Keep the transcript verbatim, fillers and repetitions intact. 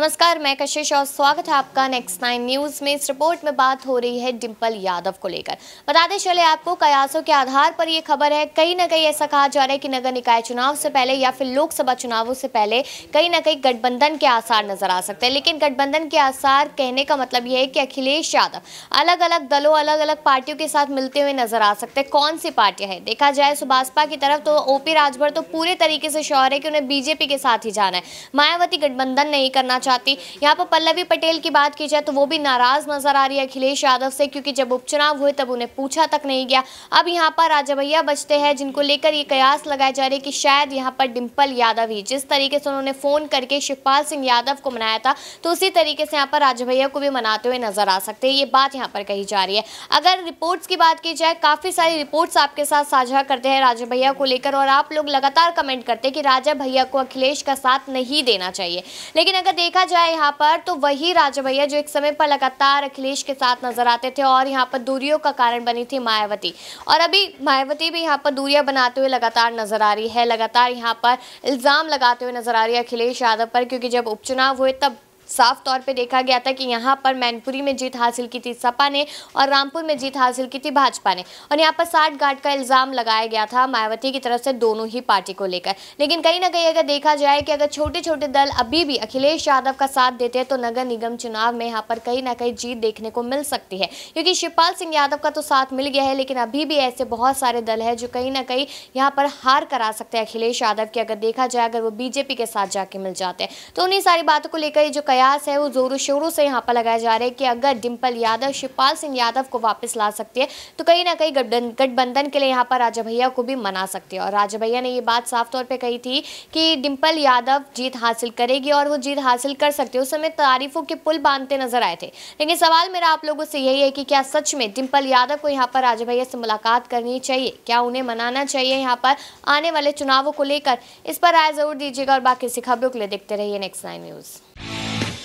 नमस्कार, मैं कशिश और स्वागत है आपका नेक्स्ट नाइन न्यूज में। इस रिपोर्ट में बात हो रही है डिम्पल यादव को लेकर। बताते चले आपको, कयासों के आधार पर यह खबर है। कहीं ना कहीं ऐसा कहा जा रहा है कि नगर निकाय चुनाव से पहले या फिर लोकसभा चुनावों से पहले कहीं ना कहीं गठबंधन के आसार नजर आ सकते हैं। लेकिन गठबंधन के आसार कहने का मतलब यह है कि अखिलेश यादव अलग अलग दलों, अलग अलग पार्टियों के साथ मिलते हुए नजर आ सकते हैं। कौन सी पार्टियां हैं? देखा जाए सुभाषपा की तरफ तो ओपी राजभर तो पूरे तरीके से श्योर है कि उन्हें बीजेपी के साथ ही जाना है। मायावती गठबंधन नहीं करना चाहती। यहाँ पर पल्लवी पटेल की बात की जाए तो वो भी नाराज नजर आ रही है अखिलेश यादव से, क्योंकि जब उपचुनाव हुए तब उन्हें पूछा तक नहीं गया। अब यहाँ पर राजा भैया बचते हैं, जिनको लेकर ये कयास लगाया जा रहा है कि शायद यहाँ पर डिम्पल यादव ही, जिस तरीके से उन्होंने फोन करके शिवपाल सिंह यादव को मनाया था, तो उसी तरीके से यहाँ पर राजा भैया को भी मनाते हुए नजर आ सकते हैं। ये बात यहाँ पर कही जा रही है। अगर रिपोर्ट्स की बात की जाए, काफी सारी रिपोर्ट्स आपके साथ साझा करते हैं राजा भैया को लेकर, और आप लोग लगातार कमेंट करते हैं कि राजा भैया को अखिलेश का साथ नहीं देना चाहिए। लेकिन अगर देखा जाए यहाँ पर तो वही राजा भैया जो एक समय पर लगातार अखिलेश के साथ नजर आते थे, और यहाँ पर दूरियों का कारण बनी थी मायावती, और अभी मायावती भी यहाँ पर दूरियां बनाते हुए लगातार नजर आ रही है। लगातार यहाँ पर इल्जाम लगाते हुए नजर आ रही है अखिलेश यादव पर, क्योंकि जब उपचुनाव हुए तब साफ तौर पे देखा गया था कि यहाँ पर मैनपुरी में जीत हासिल की थी सपा ने और रामपुर में जीत हासिल की थी भाजपा ने, और यहाँ पर साठगांठ का इल्ज़ाम लगाया गया था मायावती की तरफ से दोनों ही पार्टी को लेकर। लेकिन कहीं ना कहीं अगर देखा जाए कि अगर छोटे छोटे दल अभी भी अखिलेश यादव का साथ देते हैं तो नगर निगम चुनाव में यहाँ पर कहीं ना कहीं जीत देखने को मिल सकती है, क्योंकि शिवपाल सिंह यादव का तो साथ मिल गया है। लेकिन अभी भी ऐसे बहुत सारे दल हैं जो कहीं ना कहीं यहाँ पर हार करा सकते हैं अखिलेश यादव की, अगर देखा जाए अगर वो बीजेपी के साथ जाके मिल जाते हैं तो। उन्हीं सारी बातों को लेकर जो प्रयास है वो जोरों शोरों से यहाँ पर लगाया जा रहा है कि अगर डिम्पल यादव शिवपाल सिंह यादव को वापस ला सकती है तो कहीं ना कहीं गठबंधन के लिए यहाँ पर राजा भैया को भी मना सकती है। और राजा भैया ने ये बात साफ तौर पे कही थी कि डिम्पल यादव जीत हासिल करेगी और वो जीत हासिल कर सकती है। उस समय तारीफों के पुल बांधते नजर आए थे। लेकिन सवाल मेरा आप लोगों से यही है कि क्या सच में डिम्पल यादव को यहाँ पर राजा भैया से मुलाकात करनी चाहिए? क्या उन्हें मनाना चाहिए यहाँ पर आने वाले चुनावों को लेकर? इस पर राय जरूर दीजिएगा और बाकी खबरों के लिए देखते रहिए नेक्स्ट नाइन न्यूज़।